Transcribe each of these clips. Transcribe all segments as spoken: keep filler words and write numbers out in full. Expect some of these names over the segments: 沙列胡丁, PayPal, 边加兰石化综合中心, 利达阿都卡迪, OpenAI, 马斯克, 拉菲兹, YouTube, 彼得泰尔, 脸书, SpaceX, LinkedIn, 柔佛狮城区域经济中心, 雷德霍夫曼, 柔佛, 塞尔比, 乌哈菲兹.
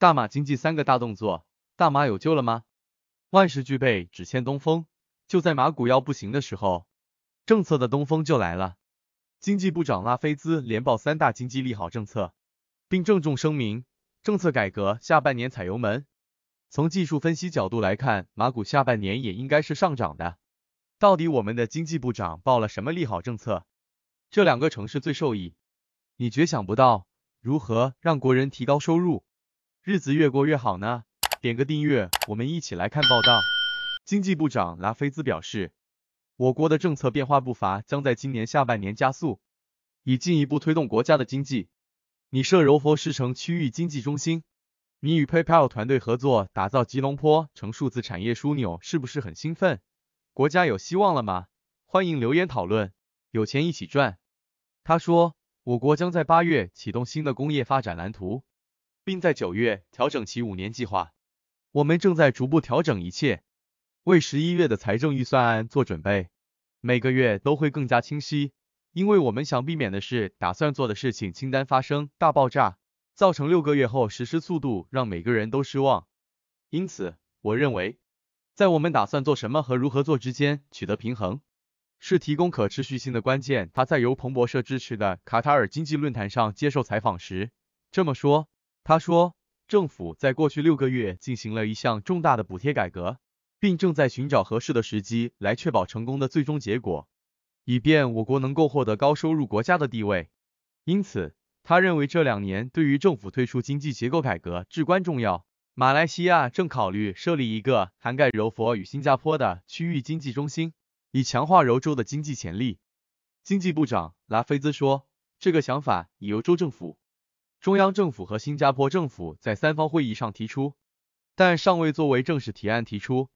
大马经济三个大动作，大马有救了吗？万事俱备，只欠东风。就在马股要不行的时候，政策的东风就来了。经济部长拉菲兹连报三大经济利好政策，并郑重声明，政策改革下半年踩油门。从技术分析角度来看，马股下半年也应该是上涨的。到底我们的经济部长报了什么利好政策？这两个城市最受益。你绝想不到，如何让国人提高收入？ 日子越过越好呢，点个订阅，我们一起来看报道。经济部长拉菲兹表示，我国的政策变化步伐将在今年下半年加速，以进一步推动国家的经济。拟设柔佛狮城区域经济中心，你与 PayPal 团队合作打造吉隆坡成数字产业枢纽，是不是很兴奋？国家有希望了吗？欢迎留言讨论，有钱一起赚。他说，我国将在八月启动新的工业发展蓝图， 并在九月调整其五年计划，我们正在逐步调整一切，为十一月的财政预算案做准备。每个月都会更加清晰，因为我们想避免的是打算做的事情清单发生大爆炸，造成六个月后实施速度让每个人都失望。因此，我认为，在我们打算做什么和如何做之间取得平衡，是提供可持续性的关键。他在由彭博社支持的卡塔尔经济论坛上接受采访时这么说。 他说，政府在过去六个月进行了一项重大的补贴改革，并正在寻找合适的时机来确保成功的最终结果，以便我国能够获得高收入国家的地位。因此，他认为这两年对于政府推出经济结构改革至关重要。马来西亚正考虑设立一个涵盖柔佛与新加坡的区域经济中心，以强化柔州的经济潜力。经济部长拉菲兹说，这个想法已由州政府、 中央政府和新加坡政府在三方会议上提出，但尚未作为正式提案提出。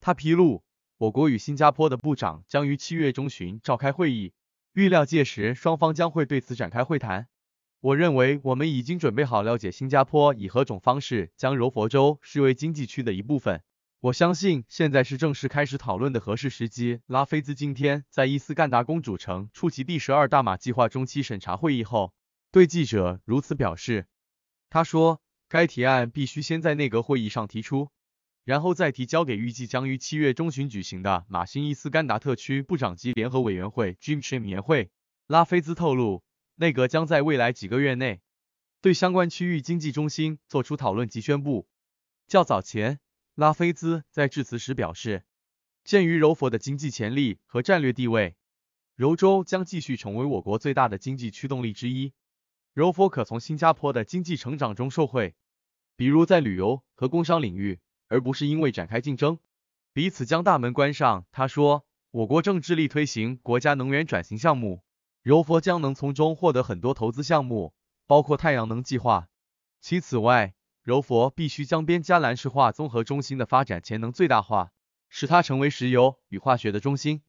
他披露，我国与新加坡的部长将于七月中旬召开会议，预料届时双方将会对此展开会谈。我认为我们已经准备好了解新加坡以何种方式将柔佛州视为经济区的一部分。我相信现在是正式开始讨论的合适时机。拉菲兹今天在伊斯干达公主城出席第十二大马计划中期审查会议后， 对记者如此表示，他说，该提案必须先在内阁会议上提出，然后再提交给预计将于七月中旬举行的马新伊斯干达特区部长级联合委员会 G M C 年会。拉菲兹透露，内阁将在未来几个月内对相关区域经济中心做出讨论及宣布。较早前，拉菲兹在致辞时表示，鉴于柔佛的经济潜力和战略地位，柔州将继续成为我国最大的经济驱动力之一。 柔佛可从新加坡的经济成长中受惠，比如在旅游和工商领域，而不是因为展开竞争，彼此将大门关上。他说，我国正致力推行国家能源转型项目，柔佛将能从中获得很多投资项目，包括太阳能计划。其此外，柔佛必须将边加兰石化综合中心的发展潜能最大化，使它成为石油与化学的中心，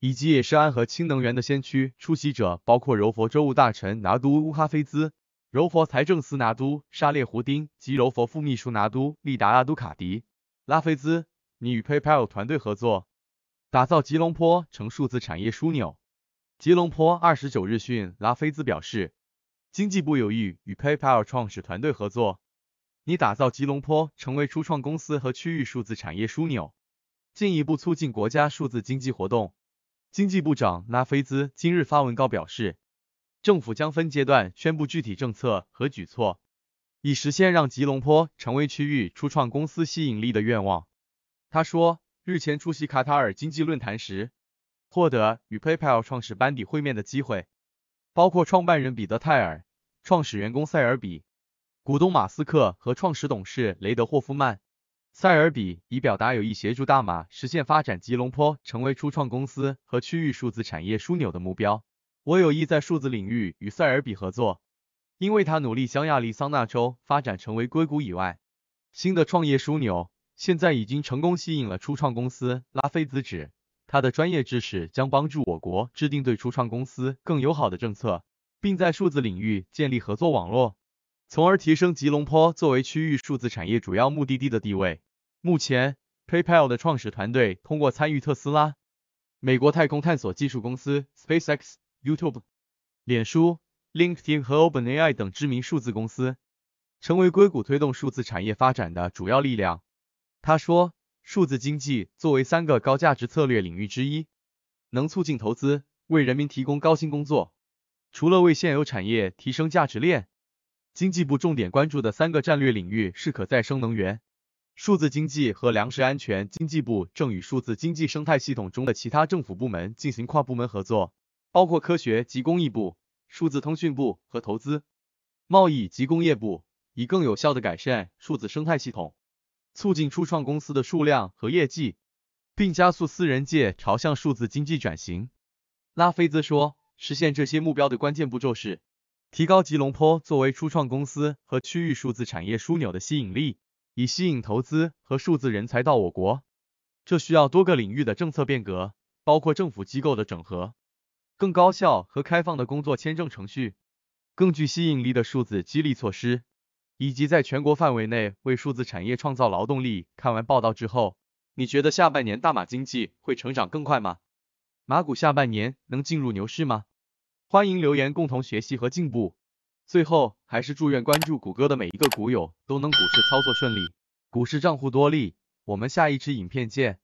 以及也是安和氢能源的先驱。出席者包括柔佛州务大臣拿督乌哈菲兹、柔佛财政司拿督沙列胡丁及柔佛副秘书拿督利达阿都卡迪。拉菲兹，你与 PayPal 团队合作，打造吉隆坡成数字产业枢纽。吉隆坡二十九日讯，拉菲兹表示，经济部有意与 PayPal 创始团队合作，你打造吉隆坡成为初创公司和区域数字产业枢纽，进一步促进国家数字经济活动。 经济部长拉菲兹今日发文稿表示，政府将分阶段宣布具体政策和举措，以实现让吉隆坡成为区域初创公司吸引力的愿望。他说，日前出席卡塔尔经济论坛时，获得与 PayPal 创始班底会面的机会，包括创办人彼得泰尔、创始员工塞尔比、股东马斯克和创始董事雷德霍夫曼。 塞尔比已表达有意协助大马实现发展吉隆坡成为初创公司和区域数字产业枢纽的目标。我有意在数字领域与塞尔比合作，因为他努力将亚利桑那州发展成为硅谷以外新的创业枢纽，现在已经成功吸引了初创公司。拉菲兹指，他的专业知识将帮助我国制定对初创公司更友好的政策，并在数字领域建立合作网络，从而提升吉隆坡作为区域数字产业主要目的地的地位。 目前 ，PayPal 的创始团队通过参与特斯拉、美国太空探索技术公司 SpaceX、YouTube、脸书、LinkedIn 和 OpenAI 等知名数字公司，成为硅谷推动数字产业发展的主要力量。他说，数字经济作为三个高价值策略领域之一，能促进投资，为人民提供高薪工作。除了为现有产业提升价值链，经济部重点关注的三个战略领域是可再生能源、数字经济和粮食安全。经济部正与数字经济生态系统中的其他政府部门进行跨部门合作，包括科学及工艺部、数字通讯部和投资、贸易及工业部，以更有效地改善数字生态系统，促进初创公司的数量和业绩，并加速私人界朝向数字经济转型。拉菲兹说，实现这些目标的关键步骤是提高吉隆坡作为初创公司和区域数字产业枢纽的吸引力，以吸引投资和数字人才到我国。这需要多个领域的政策变革，包括政府机构的整合、更高效和开放的工作签证程序、更具吸引力的数字激励措施，以及在全国范围内为数字产业创造劳动力。看完报道之后，你觉得下半年大马经济会成长更快吗？马股下半年能进入牛市吗？欢迎留言共同学习和进步。最后，还是祝愿关注谷歌的每一个股友都能股市操作顺利，股市账户多利。我们下一支影片见。